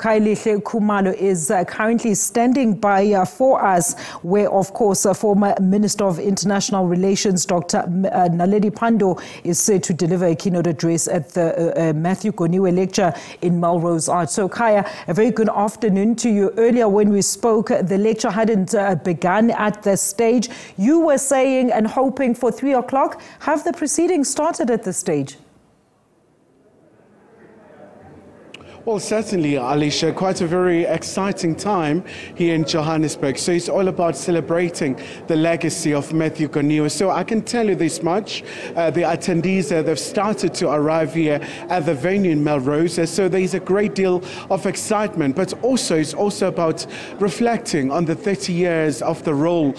Khayelihle Khumalo is currently standing by for us, where, of course, former Minister of International Relations, Dr. Naledi Pandor, is set to deliver a keynote address at the Matthew Goniwe lecture in Melrose Arch. So, Khaya, a very good afternoon to you. Earlier when we spoke, the lecture hadn't begun at this stage. You were saying and hoping for 3 o'clock. Have the proceedings started at this stage? Well, certainly, Alicia, quite a very exciting time here in Johannesburg. So it's all about celebrating the legacy of Matthew Goniwe. So I can tell you this much, the attendees, they've started to arrive here at the venue in Melrose. So there's a great deal of excitement, but also it's also about reflecting on the 30 years of the role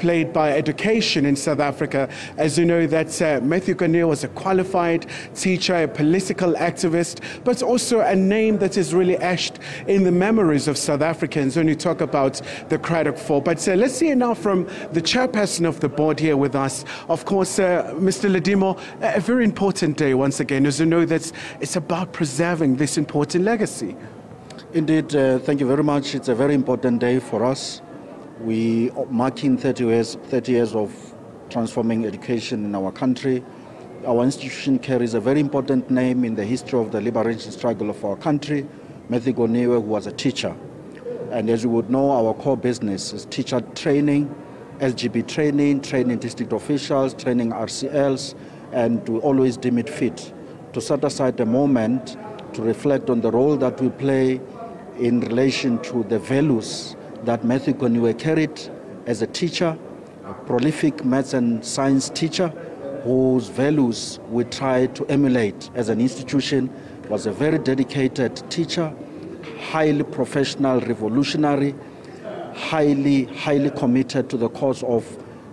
played by education in South Africa. As you know, that Matthew Goniwe was a qualified teacher, a political activist, but also a name that is really etched in the memories of South Africans when you talk about the Cradock Four. But let's hear now from the chairperson of the board here with us. Of course, Mr. Ledimo, a very important day once again, as you know, that it's about preserving this important legacy. Indeed, thank you very much. It's a very important day for us. We are marking 30 years of transforming education in our country. Our institution carries a very important name in the history of the liberation struggle of our country, Matthew Goniwe, who was a teacher. And as you would know, our core business is teacher training, SGB training, training district officials, training RCLs, and we always deem it fit to set aside a moment to reflect on the role that we play in relation to the values that Matthew Goniwe carried as a teacher, a prolific maths and science teacher, whose values we try to emulate as an institution. Was a very dedicated teacher, highly professional, revolutionary, highly committed to the cause of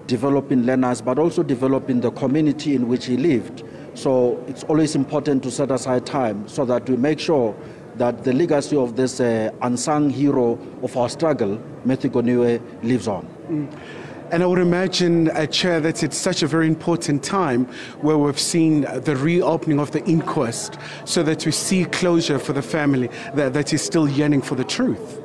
developing learners, but also developing the community in which he lived. So it's always important to set aside time so that we make sure that the legacy of this unsung hero of our struggle, Matthew Goniwe, lives on. And I would imagine, Chair, that it's such a very important time where we've seen the reopening of the inquest so that we see closure for the family that is still yearning for the truth.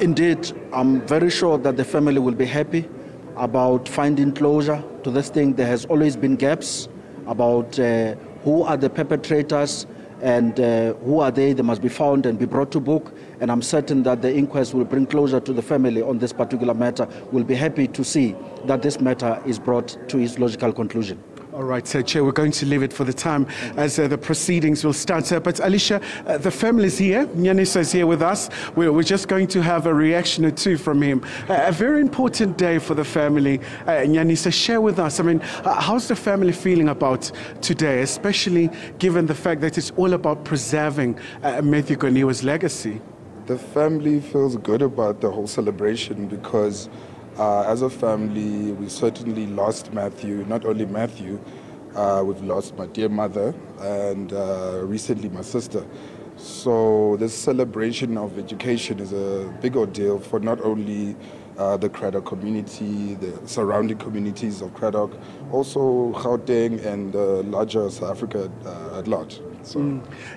Indeed, I'm very sure that the family will be happy about finding closure to this thing. There has always been gaps about who are the perpetrators and who are they must be found and be brought to book. And I'm certain that the inquest will bring closure to the family on this particular matter. We'll be happy to see that this matter is brought to its logical conclusion. All right, Chair, we're going to leave it for the time as the proceedings will start. But Alicia, the family's here. Nyaniso is here with us. We're just going to have a reaction or two from him. A very important day for the family. Nyaniso, share with us. I mean, how's the family feeling about today, especially given the fact that it's all about preserving Matthew Goniwe's legacy? The family feels good about the whole celebration because as a family, we certainly lost Matthew. Not only Matthew, we've lost my dear mother and recently my sister. So this celebration of education is a big ordeal for not only the Cradock community, the surrounding communities of Cradock, also Gauteng and larger South Africa at large. So.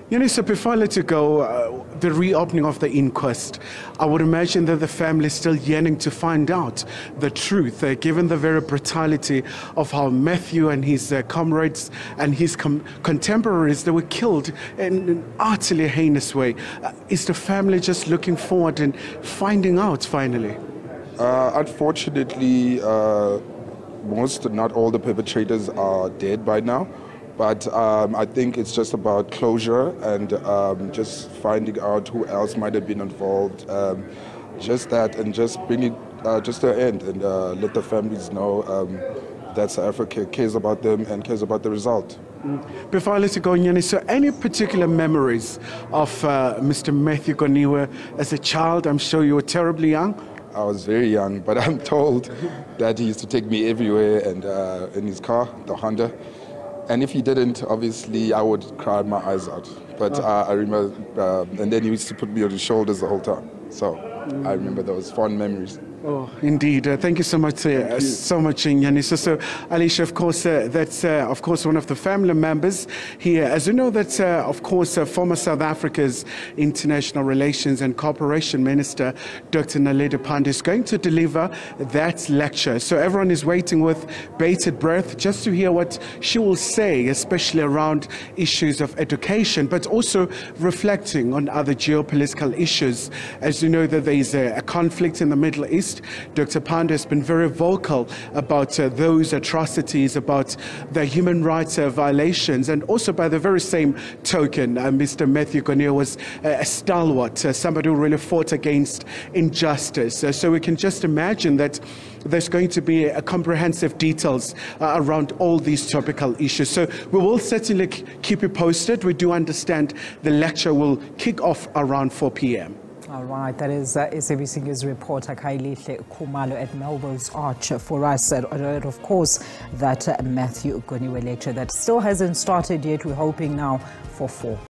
You know, so before I let you go, the reopening of the inquest, I would imagine that the family is still yearning to find out the truth, given the very brutality of how Matthew and his comrades and his contemporaries that were killed in an utterly heinous way. Is the family just looking forward and finding out finally? Unfortunately, most, not all the perpetrators are dead by now. But I think it's just about closure and just finding out who else might have been involved. Just that, and just bring it just to an end, and let the families know that South Africa cares about them and cares about the result. Before I let you go, Nyaniso, any particular memories of Mr. Matthew Goniwe as a child? I'm sure you were terribly young. I was very young, but I'm told that he used to take me everywhere and in his car, the Honda. And if he didn't, obviously, I would cry my eyes out. But I remember, and then he used to put me on his shoulders the whole time. So I remember those fond memories. Oh, indeed. Thank you so much, Nyaniso. So, Alicia, of course, that's, of course, one of the family members here. As you know, that's, of course, former South Africa's International Relations and Cooperation Minister, Dr. Naledi Pandor, is going to deliver that lecture. So everyone is waiting with bated breath just to hear what she will say, especially around issues of education, but also reflecting on other geopolitical issues. As you know, that there is a conflict in the Middle East. Dr. Pandor has been very vocal about those atrocities, about the human rights violations, and also by the very same token, Mr. Matthew Goniwe was a stalwart, somebody who really fought against injustice. So we can just imagine that there's going to be a comprehensive details around all these topical issues. So we will certainly keep you posted. We do understand the lecture will kick off around 4 p.m. All right, that is SABC News reporter Khayelihle Khumalo at Melrose Arch for us. And of course, that Matthew Goniwe lecture that still hasn't started yet. We're hoping now for 4.